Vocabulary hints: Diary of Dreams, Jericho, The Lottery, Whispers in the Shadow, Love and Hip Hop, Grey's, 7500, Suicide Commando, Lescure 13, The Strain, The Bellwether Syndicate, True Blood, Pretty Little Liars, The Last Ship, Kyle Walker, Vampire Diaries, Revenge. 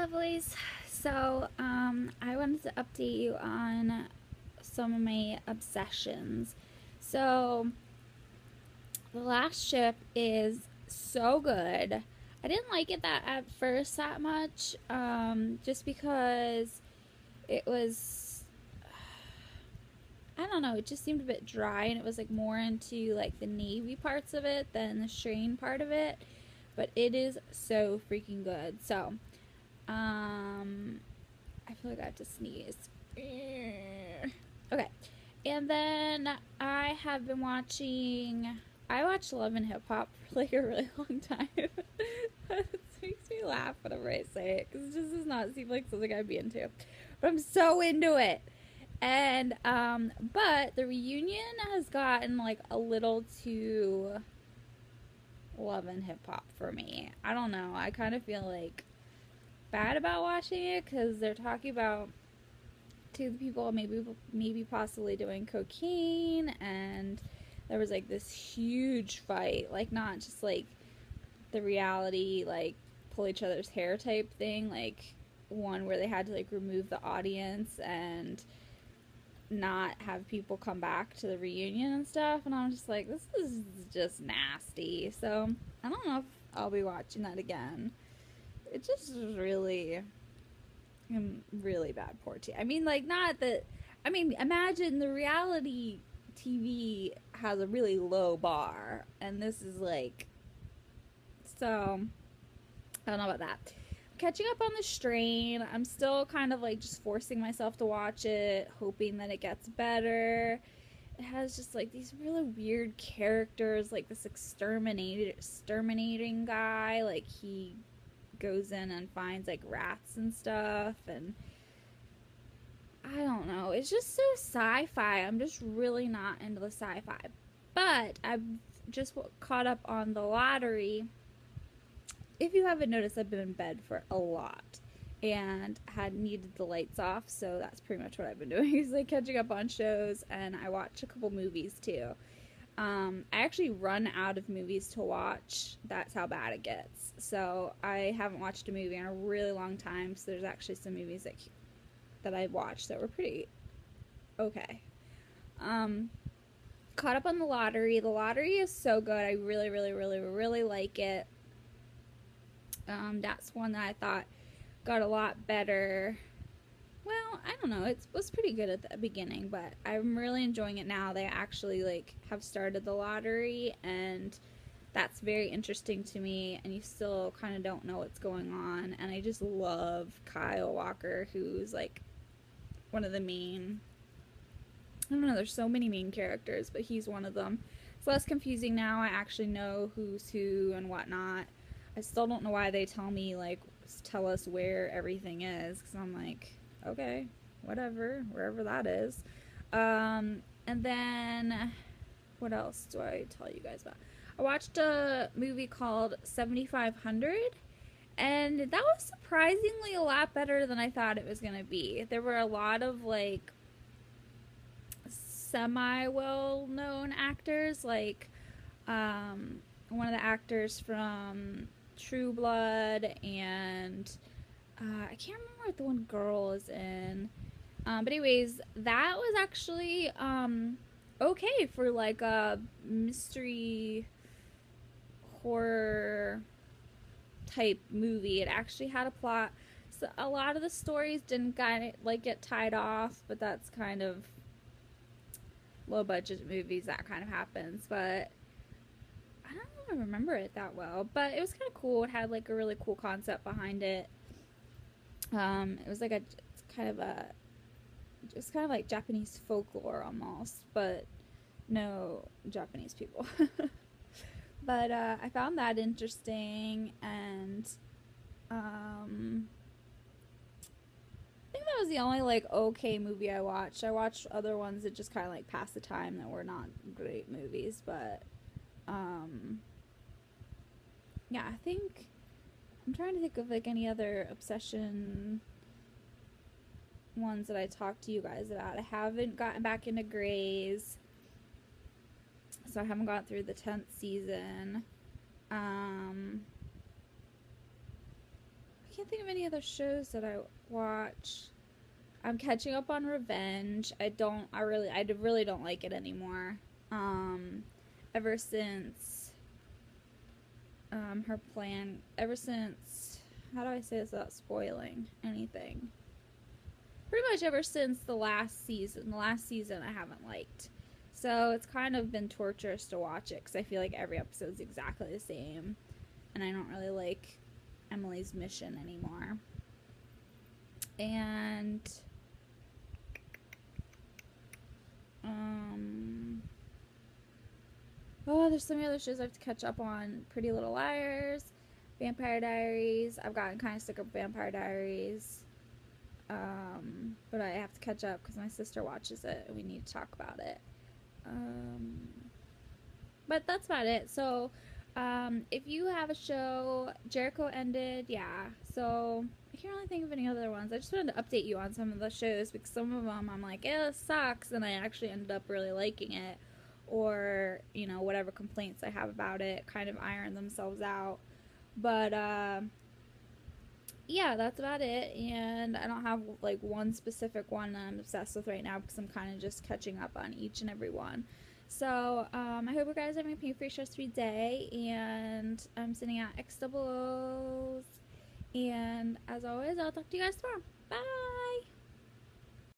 lovelies. So I wanted to update you on some of my obsessions. So The Last Ship is so good. I didn't like it at first that much, just because it was, I don't know, it just seemed a bit dry, and it was like more into like the navy parts of it than the strain part of it, but it is so freaking good. So I feel like I have to sneeze. Okay, and then I have been watching, I watched Love and Hip Hop for like a really long time. It makes me laugh whenever I say it, because it just does not seem like something I'd be into. But I'm so into it. And, but the reunion has gotten like a little too Love and Hip Hop for me. I don't know. I kind of feel like bad about watching it, because they're talking about two of the people maybe possibly doing cocaine, and there was like this huge fight, like not just like the reality, like pull each other's hair type thing, like one where they had to like remove the audience and not have people come back to the reunion and stuff. And I'm just like, this is just nasty. So I don't know if I'll be watching that again. It just is really bad porty. I mean, like not that, I mean, imagine the reality TV has a really low bar, and this is like, so I don't know about that. I'm catching up on The Strain. I'm still kind of like just forcing myself to watch it, hoping that it gets better. It has just like these really weird characters, like this exterminating guy, like he goes in and finds like rats and stuff, and I don't know. It's just so sci-fi. I'm just really not into the sci-fi. But I've just caught up on The Lottery. If you haven't noticed, I've been in bed for a lot and had needed the lights off, so that's pretty much what I've been doing, is like catching up on shows, and I watch a couple movies too. I actually run out of movies to watch. That's how bad it gets. So I haven't watched a movie in a really long time, so there's actually some movies that I watched that were pretty okay. Caught up on The Lottery. The Lottery is so good. I really like it. That's one that I thought got a lot better. Well, I don't know. It was pretty good at the beginning, but I'm really enjoying it now. They actually like have started The Lottery, and that's very interesting to me, and you still kind of don't know what's going on. And I just love Kyle Walker, who's like one of the main, I don't know, there's so many main characters, but he's one of them. It's less confusing now. I actually know who's who and whatnot. I still don't know why they tell us where everything is, because I'm like, okay, whatever, wherever that is. And then what else do I tell you guys about? I watched a movie called 7500, and that was surprisingly a lot better than I thought it was going to be. There were a lot of like semi-well-known actors, like one of the actors from True Blood, and I can't remember what the one girl is in. But anyways, that was actually okay for like a mystery horror type movie. It actually had a plot. So a lot of the stories didn't get tied off, but that's kind of low budget movies, that kind of happens. But I don't really remember it that well, but it was kind of cool. It had like a really cool concept behind it. It was like kind of like Japanese folklore almost, but no Japanese people. But I found that interesting, and I think that was the only like okay movie I watched. I watched other ones that just kind of like passed the time, that were not great movies, but yeah, I think I'm trying to think of like any other obsession ones that I talked to you guys about. I haven't gotten back into Grey's. So I haven't gone through the 10th season. I can't think of any other shows that I watch. I'm catching up on Revenge. I really don't like it anymore. Ever since her plan, ever since, how do I say this without spoiling anything? Pretty much ever since the last season I haven't liked. So it's kind of been torturous to watch it because I feel like every episode is exactly the same. And I don't really like Emily's mission anymore. And there's so many other shows I have to catch up on. Pretty Little Liars, Vampire Diaries. I've gotten kind of sick of Vampire Diaries. But I have to catch up because my sister watches it and we need to talk about it. But that's about it. So if you have a show, Jericho ended, yeah, so I can't really think of any other ones. I just wanted to update you on some of the shows because some of them I'm like, eh, this sucks, and I actually ended up really liking it, or, you know, whatever complaints I have about it kind of iron themselves out, but, yeah, that's about it, and I don't have, like, one specific one that I'm obsessed with right now because I'm kind of just catching up on each and every one. So, I hope you guys are having a pain-free, stress-free day, and I'm sending out XOOs, and as always, I'll talk to you guys tomorrow. Bye!